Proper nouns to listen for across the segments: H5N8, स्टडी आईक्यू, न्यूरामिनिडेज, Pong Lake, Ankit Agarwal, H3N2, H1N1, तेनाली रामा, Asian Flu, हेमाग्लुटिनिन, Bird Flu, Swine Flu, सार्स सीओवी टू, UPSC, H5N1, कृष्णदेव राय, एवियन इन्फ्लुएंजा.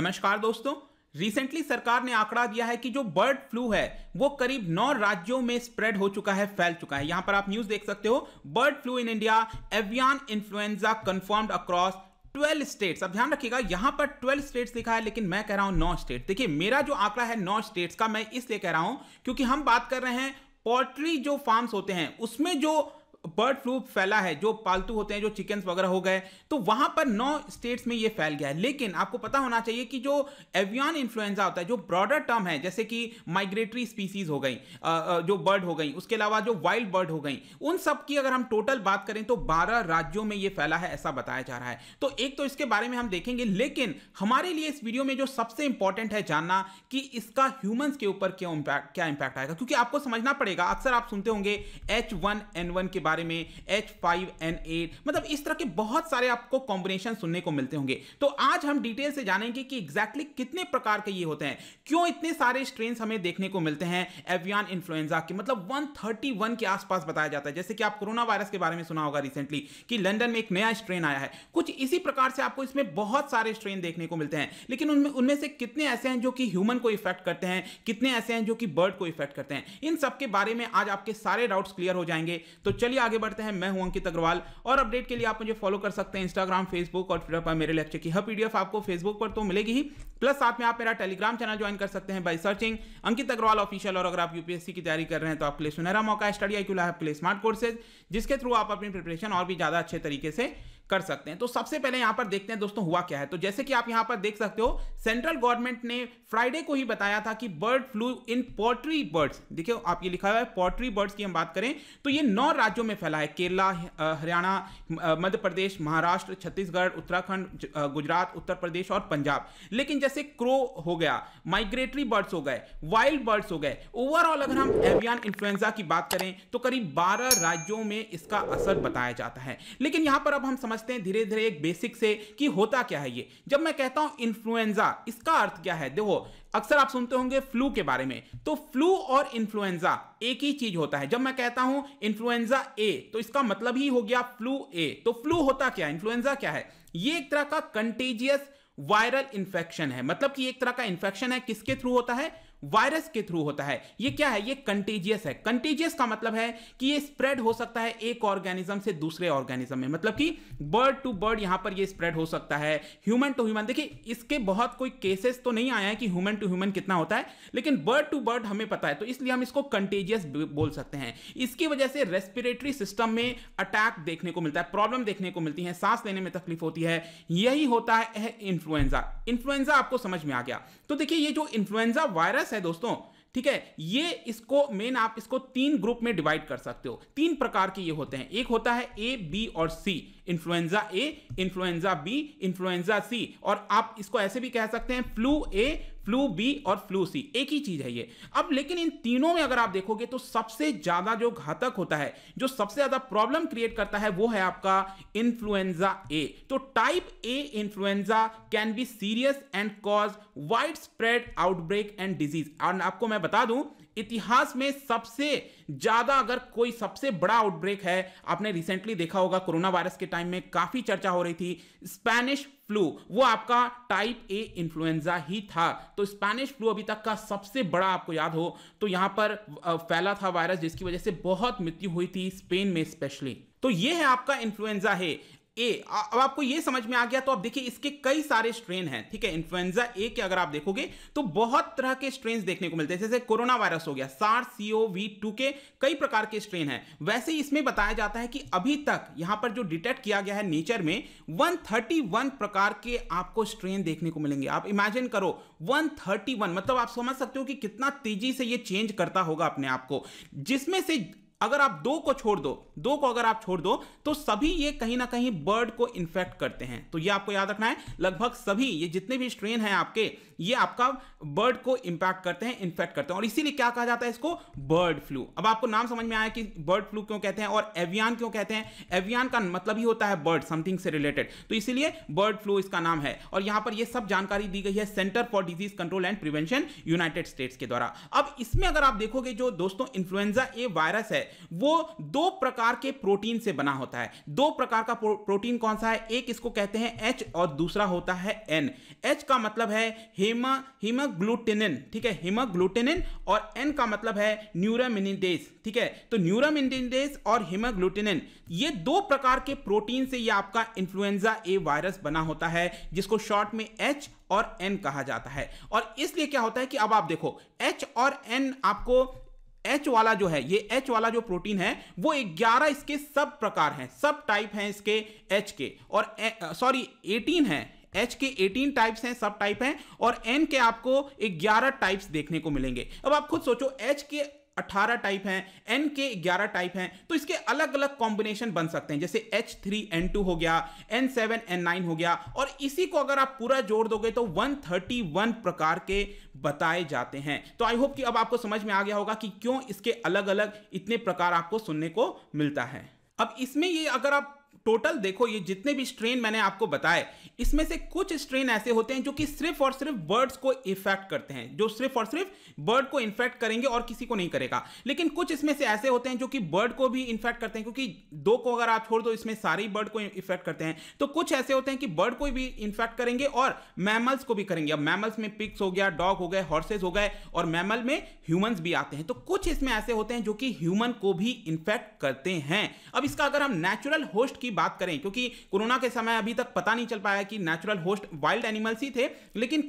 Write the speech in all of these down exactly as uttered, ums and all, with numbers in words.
नमस्कार दोस्तों, रिसेंटली सरकार ने आंकड़ा दिया है कि जो बर्ड फ्लू है वो करीब नौ राज्यों में स्प्रेड हो चुका है, फैल चुका है। यहां पर आप न्यूज देख सकते हो, bird flu in India, एवियन इन्फ्लुएंजा confirmed across twelve states. अब ध्यान रखिएगा, यहां पर ट्वेल्व स्टेट्स लिखा है लेकिन मैं कह रहा हूं नौ स्टेट। देखिए मेरा जो आंकड़ा है नौ स्टेट्स का, मैं इसलिए कह रहा हूं क्योंकि हम बात कर रहे हैं पोल्ट्री जो फार्म्स होते हैं उसमें जो बर्ड फ्लू फैला है, जो पालतू होते हैं, जो चिकन्स वगैरह हो गए, तो वहां पर नौ स्टेट्स में ये फैल गया है। लेकिन आपको पता होना चाहिए कि जो एवियन इन्फ्लुएंजा होता है, जो ब्रॉडर टर्म है, जैसे कि माइग्रेटरी स्पीसीज हो गई, जो बर्ड हो गई, उसके अलावा जो वाइल्ड बर्ड हो गई, उन सब की अगर हम टोटल बात करें तो बारह राज्यों में ये फैला है, ऐसा बताया जा रहा है। तो एक तो इसके बारे में हम देखेंगे, लेकिन हमारे लिए इस वीडियो में जो सबसे इंपॉर्टेंट है जानना कि इसका ह्यूमंस के ऊपर क्या इंपैक्ट क्या इंपैक्ट आएगा, क्योंकि आपको समझना पड़ेगा। अक्सर आप सुनते होंगे एच वन एन वन के बारे में, एच फाइव एन एट, मतलब इस तरह के बहुत सारे आपको कॉम्बिनेशन सुनने को मिलते होंगे। तो आज हम डिटेल से जानेंगे कि एग्जैक्टली कितने प्रकार के ये होते हैं, क्यों इतने सारे स्ट्रेन्स हमें देखने को मिलते हैं एवियन इन्फ्लुएंजा के, मतलब एक सौ इकतीस के आसपास बताया जाता है। जैसे कि आप कोरोना वायरस के बारे में सुना होगा रिसेंटली कि लंदन में एक नया स्ट्रेन आया है, कुछ इसी प्रकार से आपको इसमें बहुत सारे स्ट्रेन देखने को मिलते हैं। लेकिन उनमें उनमें से कितने ऐसे हैं जो कि ह्यूमन को इफेक्ट करते हैं, कितने ऐसे हैं जो कि बर्ड को इफेक्ट करते हैं, इन सबके बारे में आज आपके सारे डाउट्स क्लियर हो जाएंगे। तो चलिए आगे बढ़ते हैं। मैं हूं अंकित अग्रवाल और अपडेट के लिए आप मुझे फॉलो कर सकते हैं इंस्टाग्राम, फेसबुक और ट्विटर पर। मेरे लेक्चर की हर पीडीएफ आपको फेसबुक पर तो मिलेगी ही, प्लस साथ में आप मेरा टेलीग्राम चैनल ज्वाइन कर सकते हैं by searching Ankit Agarwal official. और अगर आप यूपीएससी की तैयारी कर रहे हैं तो आपके लिए सुनहरा मौका है, स्टडी आईक्यू आपके लिए स्मार्ट कोर्सेज, जिसके थ्रू आप अपनी प्रिपरेशन और भी ज्यादा अच्छे तरीके से कर सकते हैं। तो सबसे पहले यहां पर देखते हैं दोस्तों हुआ क्या है। तो जैसे कि आप यहां पर देख सकते हो, सेंट्रल गवर्नमेंट ने फ्राइडे को ही बताया था कि bird flu in poultry birds, देखिए आप ये लिखा हुआ है पोल्ट्री बर्ड्स की हम बात करें तो ये नौ राज्यों में फैला है, केरला, हरियाणा, मध्य प्रदेश, महाराष्ट्र, छत्तीसगढ़, उत्तराखंड, गुजरात, उत्तर प्रदेश और पंजाब। लेकिन जैसे क्रो हो गया, माइग्रेटरी बर्ड्स हो गए, वाइल्ड बर्ड्स हो गए, ओवरऑल अगर हम एवियन इन्फ्लुएंजा की बात करें तो करीब बारह राज्यों में इसका असर बताया जाता है। लेकिन यहां पर अब हम धीरे धीरे एक बेसिक से कि होता क्या है ये। जब मैं कहता हूं इन्फ्लुएंजा, इसका अर्थ क्या है? देखो अक्सर आप सुनते होंगे फ्लू के बारे में, तो फ्लू और इन्फ्लुएंजा एक ही चीज होता है। जब मैं कहता हूं इन्फ्लुएंजा ए तो इसका मतलब ही हो गया फ्लू ए। तो फ्लू होता क्या है, इन्फ्लुएंजा क्या है? ये एक तरह का कंटेजियस वायरल इन्फेक्शन है, मतलब कि एक तरह का इन्फेक्शन है, किसके थ्रू होता है? वायरस के थ्रू होता है। ये क्या है? ये कंटेजियस है। कंटेजियस का मतलब है कि ये स्प्रेड हो सकता है एक ऑर्गेनिज्म से दूसरे ऑर्गेनिज्म में, मतलब कि बर्ड टू बर्ड यहां पर ये स्प्रेड हो सकता है, ह्यूमन टू ह्यूमन। देखिए इसके बहुत कोई केसेस तो नहीं आए हैं कि ह्यूमन टू ह्यूमन कितना होता है, लेकिन बर्ड टू बर्ड हमें पता है, तो इसलिए हम इसको कंटेजियस बोल सकते हैं। इसकी वजह से रेस्पिरेटरी सिस्टम में अटैक देखने को मिलता है, प्रॉब्लम देखने को मिलती है, सांस लेने में तकलीफ होती है, यही होता है इन्फ्लुएंजा। इन्फ्लुएंजा आपको समझ में आ गया। तो देखिए ये जो इन्फ्लुएंजा वायरस है दोस्तों, ठीक है, ये इसको मेन आप इसको तीन ग्रुप में डिवाइड कर सकते हो, तीन प्रकार के ये होते हैं। एक होता है ए, बी और C, influenza A, influenza B, influenza C, और आप इसको ऐसे भी कह सकते हैं फ्लू ए, फ्लू बी और फ्लू सी, एक ही चीज है ये। अब लेकिन इन तीनों में अगर आप देखोगे तो सबसे ज्यादा जो घातक होता है, जो सबसे ज्यादा प्रॉब्लम क्रिएट करता है, वो है आपका इन्फ्लुएंजा ए। तो type A influenza can be serious and cause wide spread outbreak and disease. और आपको मैं बता दूं, इतिहास में सबसे ज्यादा अगर कोई सबसे बड़ा आउटब्रेक है, आपने रिसेंटली देखा होगा कोरोना वायरस के टाइम में काफी चर्चा हो रही थी स्पेनिश फ्लू, वो आपका टाइप ए इन्फ्लुएंजा ही था। तो स्पेनिश फ्लू अभी तक का सबसे बड़ा, आपको याद हो तो यहां पर फैला था वायरस, जिसकी वजह से बहुत मृत्यु हुई थी स्पेन में स्पेशली। तो ये है आपका इन्फ्लुएंजा है ए। अब आपको ये समझ में आ गया। तो अब देखिए इसके कई सारे स्ट्रेन हैं, ठीक है। इन्फ्लुएंजा ए के अगर आप देखोगे तो बहुत तरह के स्ट्रेन देखने को मिलते हैं, जैसे कोरोना वायरस हो गया, सार्स सीओवी टू के कई प्रकार के स्ट्रेन हैं। वैसे ही इसमें बताया जाता है कि अभी तक यहां पर जो डिटेक्ट किया गया है नेचर में एक सौ इकतीस प्रकार के आपको स्ट्रेन देखने को मिलेंगे। आप इमेजिन करो एक सौ इकतीस, मतलब आप समझ सकते हो कि कितना तेजी से ये चेंज करता होगा अपने आप को, जिसमें से अगर आप दो को छोड़ दो दो को अगर आप छोड़ दो तो सभी ये कहीं ना कहीं बर्ड को इन्फेक्ट करते हैं। तो ये आपको याद रखना है, लगभग सभी ये जितने भी स्ट्रेन हैं आपके, ये आपका बर्ड को इंपैक्ट करते हैं, इन्फेक्ट करते हैं, और इसीलिए क्या कहा जाता है इसको? Bird flu. अब आपको नाम समझ में आया कि बर्ड फ्लू क्यों कहते हैं और एवियन क्यों कहते हैं। एवियन का मतलब ही होता है बर्ड, समथिंग से रिलेटेड, तो इसीलिए बर्ड फ्लू इसका नाम है। और यहां पर यह सब जानकारी दी गई है centre for disease control and prevention, United States के द्वारा। अब इसमें अगर आप देखोगे जो दोस्तों इन्फ्लुएंजा ए वायरस है, वो दो प्रकार के प्रोटीन से बना होता है। दो प्रकार का प्रोटीन कौन सा है? एक इसको कहते हैं एच और दूसरा होता है एन। एच का मतलब है हेमा हेमाग्लुटिनिन, ठीक है, हेमाग्लुटिनिन, और एन का मतलब है न्यूरामिनिडेज, ठीक है। तो न्यूरामिनिडेज और हेमाग्लुटिनिन, ये दो प्रकार के प्रोटीन से ये आपका इन्फ्लुएंजा ए वायरस बना होता है, जिसको शॉर्ट में एच और एन कहा जाता है। और इसलिए क्या होता है कि अब आप देखो एच और एन, आपको H वाला जो है, ये H वाला जो प्रोटीन है वो ग्यारह इसके सब प्रकार हैं, सब टाइप हैं इसके H के, और सॉरी अठारह हैं, H के अठारह टाइप्स हैं, सब टाइप हैं, और N के आपको ग्यारह टाइप्स देखने को मिलेंगे। अब आप खुद सोचो, H के अठारह टाइप हैं, N के ग्यारह टाइप हैं, तो इसके अलग अलग कॉम्बिनेशन बन सकते हैं, जैसे एच थ्री एन टू हो गया, एन सेवन एन नाइन हो गया, और इसी को अगर आप पूरा जोड़ दोगे तो एक सौ इकतीस प्रकार के बताए जाते हैं। तो आई होप कि अब आपको समझ में आ गया होगा कि क्यों इसके अलग अलग इतने प्रकार आपको सुनने को मिलता है। अब इसमें ये अगर आप टोटल देखो, ये जितने भी स्ट्रेन मैंने आपको बताए, इसमें से कुछ स्ट्रेन ऐसे होते हैं जो कि सिर्फ और सिर्फ बर्ड्स को इफेक्ट करते हैं, जो सिर्फ और सिर्फ बर्ड को इन्फेक्ट करेंगे और किसी को नहीं करेगा। लेकिन कुछ इसमें से ऐसे होते हैं जो कि बर्ड को भी इन्फेक्ट करते हैं, क्योंकि दो को अगर आप छोड़ दो इसमें सारे ही बर्ड को इफेक्ट करते हैं। तो कुछ ऐसे होते हैं कि बर्ड को भी इन्फेक्ट करेंगे और मैमल्स को भी करेंगे। अब मैमल्स में पिग्स हो गया, डॉग हो गए, हॉर्सेज हो गए, और मैमल में ह्यूमंस भी आते हैं। तो कुछ इसमें ऐसे होते हैं जो कि ह्यूमन को भी इन्फेक्ट करते हैं। अब इसका अगर हम नेचुरल होस्ट की बात करें, क्योंकि कोरोना के समय अभी तक पता नहीं चल पाया कि नेचुरल होस्ट वाइल्ड एनिमल्स ही थे, लेकिन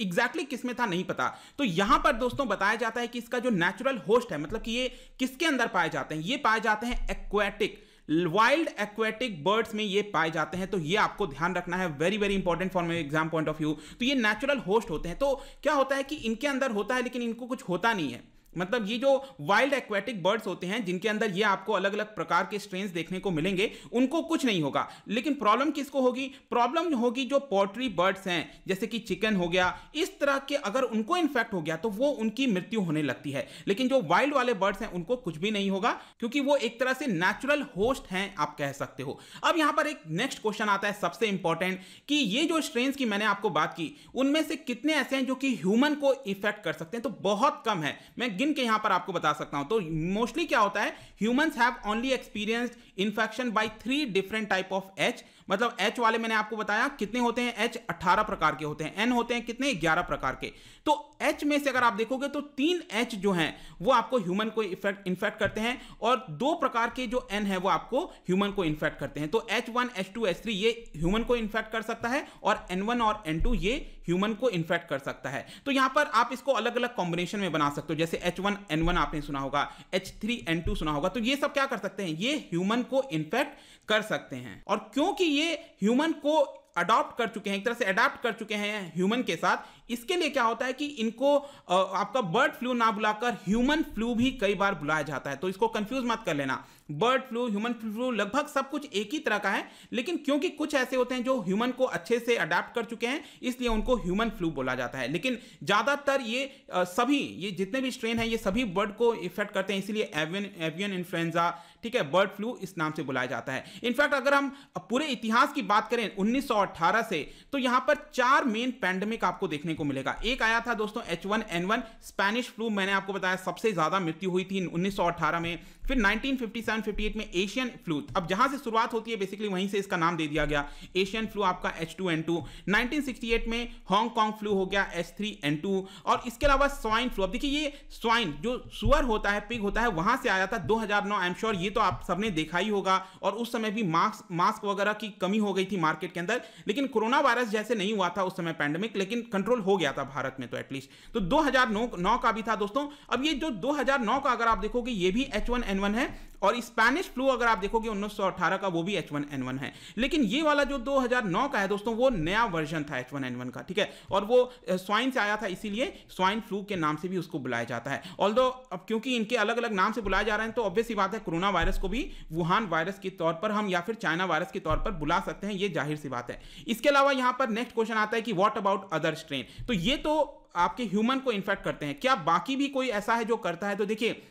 एग्जैक्टली किस में था नहीं पता। तो यहां पर दोस्तों बताया जाता है कि इसका जो नेचुरल होस्ट है, मतलब कि ये किसके अंदर पाए जाते हैं, ये पाए जाते हैं एक्वेटिक, वाइल्ड एक्वेटिक बर्ड्स में ये पाए जाते हैं। तो ये आपको ध्यान रखना है, very very important for my exam point of view. तो ये नेचुरल होस्ट होते हैं। तो क्या होता है कि इनके अंदर होता है लेकिन इनको कुछ होता नहीं है, मतलब ये जो वाइल्ड एक्वेटिक बर्ड्स होते हैं जिनके अंदर ये आपको अलग अलग प्रकार के स्ट्रेन्स देखने को मिलेंगे, उनको कुछ नहीं होगा। लेकिन प्रॉब्लम किसको होगी? प्रॉब्लम होगी जो पोल्ट्री बर्ड्स हैं, जैसे कि चिकन हो गया, इस तरह के अगर उनको इन्फेक्ट हो गया तो वो उनकी मृत्यु होने लगती है। लेकिन जो वाइल्ड वाले बर्ड्स हैं उनको कुछ भी नहीं होगा, क्योंकि वो एक तरह से नेचुरल होस्ट हैं, आप कह सकते हो। अब यहाँ पर एक नेक्स्ट क्वेश्चन आता है सबसे इंपॉर्टेंट, कि ये जो स्ट्रेन्स की मैंने आपको बात की, उनमें से कितने ऐसे हैं जो कि ह्यूमन को इफेक्ट कर सकते हैं? तो बहुत कम है, मैं गिन के यहां पर आपको बता सकता हूं। तो मोस्टली क्या होता है, humans have only experienced infection by three different type of H, मतलब एच वाले मैंने आपको बताया कितने होते हैं, एच अठारह प्रकार के होते हैं, एन होते हैं कितने, ग्यारह प्रकार के। तो एच में से अगर आप देखोगे तो तीन एच जो हैं वो आपको ह्यूमन को इन्फेक्ट करते हैं, और दो प्रकार के जो एन है वो आपको ह्यूमन को इन्फेक्ट करते हैं। तो H one H two H three ये ह्यूमन को इन्फेक्ट कर सकता है, और एन वन और एन टू ये ह्यूमन को इन्फेक्ट कर सकता है। तो यहां पर आप इसको अलग अलग कॉम्बिनेशन में बना सकते हो, जैसे एच वन एन वन आपने सुना होगा, एच थ्री एन टू सुना होगा। तो ये सब क्या कर सकते हैं, ये ह्यूमन को इन्फेक्ट कर सकते हैं। और क्योंकि ये ह्यूमन को अडॉप्ट कर चुके हैं, एक तरह से अडॉप्ट कर चुके हैं ह्यूमन के साथ, इसके लिए क्या होता है कि इनको आपका बर्ड फ्लू ना बुलाकर ह्यूमन फ्लू भी कई बार बुलाया जाता है। तो इसको कंफ्यूज मत कर लेना, बर्ड फ्लू, ह्यूमन फ्लू लगभग सब कुछ एक ही तरह का है, लेकिन क्योंकि कुछ ऐसे होते हैं जो ह्यूमन को अच्छे से अडॉप्ट कर चुके हैं, इसलिए उनको ह्यूमन फ्लू बोला जाता है। लेकिन ज्यादातर ये सभी ये जितने भी स्ट्रेन है ये सभी बर्ड को इफेक्ट करते हैं, इसलिए एवियन एवियन इन्फ्लुएंजा, ठीक है, बर्ड फ्लू इस नाम से बुलाया जाता है। इनफैक्ट अगर हम पूरे इतिहास की बात करें उन्नीस सौ अठारह से, तो यहां पर चार मेन पैंडेमिक आपको देखने को मिलेगा। एक आया था दोस्तों H one N one, Spanish flu, मैंने आपको बताया सबसे ज्यादा मृत्यु हुई थी उन्नीस सौ अठारह में। फिर nineteen fifty seven fifty eight में एशियन फ्लू, अब जहां से शुरुआत होती है बेसिकली वहीं से इसका नाम दे दिया गया, एशियन फ्लू आपका H two N two. Nineteen sixty eight में हांगकांग फ्लू हो गया, एच थ्री एन टू, और इसके अलावा स्वाइन फ्लू। अब देखिए ये स्वाइन जो सुअर होता है, पिग होता है, वहां से आया था दो हज़ार नौ। आई एम श्योर ये तो आप सबने देखा ही होगा, और उस समय भी मास्क मास्क वगैरह की कमी हो गई थी मार्केट के अंदर, लेकिन कोरोना वायरस जैसे नहीं हुआ था उस समय पैंडेमिक, लेकिन कंट्रोल हो गया था भारत में तो एटलीस्ट। तो दो हज़ार नौ का भी था दोस्तों। अब ये जो दो हज़ार नौ का अगर आप देखोगे ये भी एच वन एन वन है, और स्पेनिश फ्लू अगर आप देखोगे उन्नीस सौ अठारह का वो भी एच वन एन वन है, लेकिन ये वाला जो दो हज़ार नौ का है दोस्तों वो नया वर्जन था एच वन एन वन का, ठीक है, और वो स्वाइन से आया था, इसीलिए स्वाइन फ्लू के नाम से भी उसको बुलाया जाता है। ऑल्दो अब क्योंकि इनके अलग अलग नाम से बुलाया जा रहे हैं, तो ऑब्वियस ही बात है कोरोना वायरस को भी वुहान वायरस के तौर पर हम या फिर चाइना वायरस के तौर पर बुला सकते हैं, ये जाहिर सी बात है। इसके अलावा यहां पर नेक्स्ट क्वेश्चन आता है कि व्हाट अबाउट अदर स्ट्रेन, तो ये तो आपके ह्यूमन को इन्फेक्ट करते हैं, क्या बाकी भी कोई ऐसा है जो करता है? तो देखिए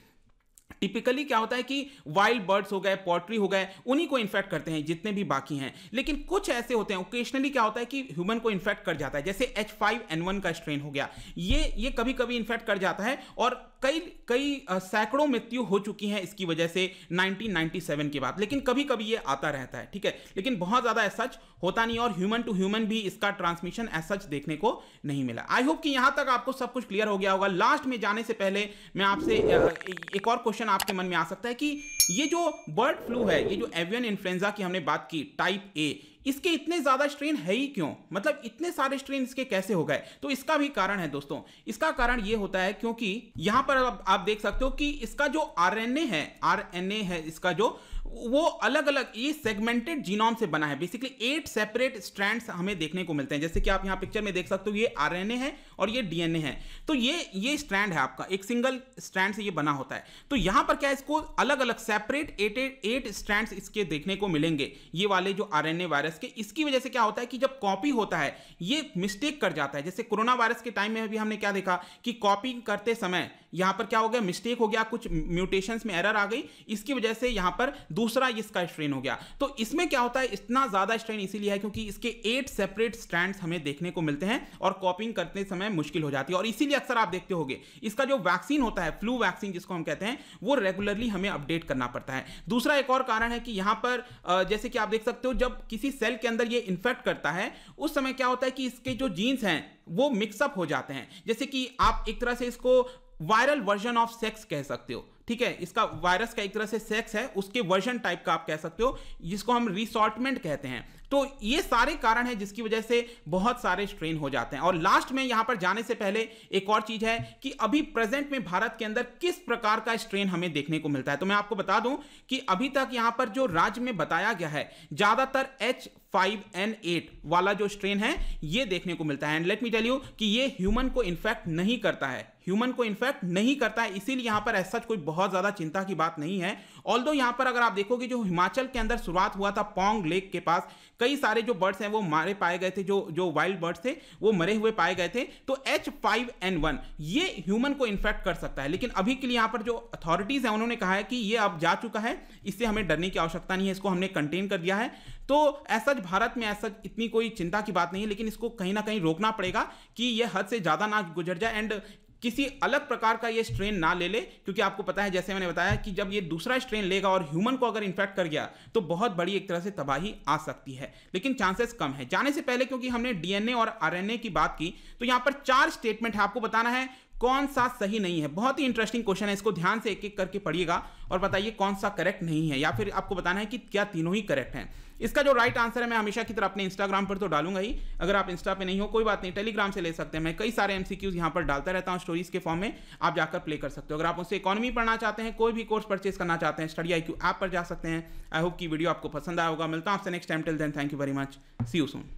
टिपिकली क्या होता है कि वाइल्ड बर्ड्स हो गए, पोल्ट्री हो गए, उन्हीं को इन्फेक्ट करते हैं जितने भी बाकी हैं, लेकिन कुछ ऐसे होते हैं ओकेशनली क्या होता है कि ह्यूमन को इन्फेक्ट कर जाता है, जैसे एच फाइव एन वन का स्ट्रेन हो गया, ये ये कभी कभी इन्फेक्ट कर जाता है, और कई कई सैकड़ों मृत्यु हो चुकी हैं इसकी वजह से नाइनटीन नाइंटी सेवन के बाद। लेकिन कभी कभी ये आता रहता है, ठीक है, लेकिन बहुत ज़्यादा ऐसा सच होता नहीं और ह्यूमन टू ह्यूमन भी इसका ट्रांसमिशन ऐसा सच देखने को नहीं मिला। आई होप कि यहाँ तक आपको सब कुछ क्लियर हो गया होगा। लास्ट में जाने से पहले मैं आपसे एक और क्वेश्चन आपके मन में आ सकता है कि ये जो बर्ड फ्लू है, ये जो एवियन इन्फ्लुएंजा की हमने बात की टाइप ए, इसके इतने ज़्यादा स्ट्रेन है ही क्यों, मतलब इतने सारे स्ट्रेन इसके कैसे हो गए? तो इसका भी कारण है दोस्तों, इसका कारण ये होता है क्योंकि यहाँ पर आप, आप देख सकते हो कि इसका जो आरएनए है, आरएनए है इसका जो, वो अलग अलग ये सेगमेंटेड जीनोम से बना है। बेसिकली एट सेपरेट स्ट्रैंड्स हमें देखने को मिलते हैं, जैसे कि आप यहाँ पिक्चर में देख सकते हो, ये आरएनए है और ये डीएनए है। तो ये ये स्ट्रैंड है आपका, एक सिंगल स्ट्रैंड से ये बना होता है। तो यहाँ पर क्या इसको अलग अलग सेपरेट एट एट स्ट्रैंड्स इसके देखने को मिलेंगे, ये वाले जो आरएनए वायरस के। इसकी वजह से क्या होता है कि जब कॉपी होता है ये मिस्टेक कर जाता है, जैसे कोरोना वायरस के टाइम में भी हमने क्या देखा कि कॉपी करते समय यहाँ पर क्या हो गया, मिस्टेक हो गया, कुछ म्यूटेशंस में एरर आ गई, इसकी वजह से यहाँ पर दूसरा इसका स्ट्रेन हो गया। तो इसमें क्या होता है, इतना ज्यादा स्ट्रेन इसीलिए है क्योंकि इसके एट सेपरेट स्ट्रैंड्स हमें देखने को मिलते हैं और कॉपिंग करते समय मुश्किल हो जाती है। और इसीलिए अक्सर आप देखते होंगे इसका जो वैक्सीन होता है, फ्लू वैक्सीन जिसको हम कहते हैं, वो रेगुलरली हमें अपडेट करना पड़ता है। दूसरा एक और कारण है कि यहाँ पर जैसे कि आप देख सकते हो, जब किसी सेल के अंदर ये इन्फेक्ट करता है उस समय क्या होता है कि इसके जो जीन्स हैं वो मिक्सअप हो जाते हैं। जैसे कि आप एक तरह से इसको वायरल वर्जन ऑफ सेक्स कह सकते हो, ठीक है, इसका वायरस का एक तरह से सेक्स है, उसके वर्जन टाइप का आप कह सकते हो, जिसको हम रिसॉर्टमेंट कहते हैं। तो ये सारे कारण हैं जिसकी वजह से बहुत सारे स्ट्रेन हो जाते हैं। और लास्ट में यहाँ पर जाने से पहले एक और चीज़ है कि अभी प्रेजेंट में भारत के अंदर किस प्रकार का स्ट्रेन हमें देखने को मिलता है। तो मैं आपको बता दूं कि अभी तक यहाँ पर जो राज्य में बताया गया है, ज़्यादातर एच फाइव एन एट वाला जो स्ट्रेन है ये देखने को मिलता है। And let me tell you कि ये ह्यूमन को इन्फेक्ट नहीं करता है, ह्यूमन को इन्फेक्ट नहीं करता है, इसीलिए यहाँ पर ऐसा कोई बहुत ज़्यादा चिंता की बात नहीं है। ऑल्दो यहाँ पर अगर आप देखोगे, जो हिमाचल के अंदर शुरुआत हुआ था पोंग लेक के पास, कई सारे जो बर्ड्स हैं वो मारे पाए गए थे, जो जो वाइल्ड बर्ड्स थे वो मरे हुए पाए गए थे। तो एच फाइव एन वन ये ह्यूमन को इन्फेक्ट कर सकता है, लेकिन अभी के लिए यहाँ पर जो अथॉरिटीज़ हैं उन्होंने कहा है कि ये अब जा चुका है, इससे हमें डरने की आवश्यकता नहीं है, इसको हमने कंटेन कर दिया है। तो ऐसा भारत में ऐसा इतनी कोई चिंता की बात नहीं है, लेकिन इसको कहीं ना कहीं रोकना पड़ेगा कि ये हद से ज़्यादा ना गुजर जाए एंड किसी अलग प्रकार का ये स्ट्रेन ना ले ले, क्योंकि आपको पता है जैसे मैंने बताया कि जब ये दूसरा स्ट्रेन लेगा और ह्यूमन को अगर इन्फेक्ट कर गया तो बहुत बड़ी एक तरह से तबाही आ सकती है, लेकिन चांसेस कम है। जाने से पहले क्योंकि हमने डीएनए और आरएनए की बात की, तो यहाँ पर चार स्टेटमेंट है, आपको बताना है कौन सा सही नहीं है। बहुत ही इंटरेस्टिंग क्वेश्चन है, इसको ध्यान से एक एक करके पढ़िएगा और बताइए कौन सा करेक्ट नहीं है, या फिर आपको बताना है कि क्या तीनों ही करेक्ट हैं। इसका जो राइट आंसर है मैं हमेशा की तरह अपने इंस्टाग्राम पर तो डालूंगा ही, अगर आप इंस्टा पे नहीं हो कोई बात नहीं, टेलीग्राम से ले सकते हैं। मैं कई सारे एमसीक्यूज यहाँ पर डालता रहता हूँ स्टोरीज के फॉर्म में, आप जाकर प्ले कर सकते हो। अगर आप मुझसे इकॉनॉमी पढ़ना चाहते हैं, कोई भी कोर्स परचेज करना चाहते हैं, स्टडी आई क्यू ऐप पर जा सकते हैं। आई होप कि वीडियो आपको पसंद आया होगा। मिलता हूँ आपसे next time, till then thank you very much, see you soon.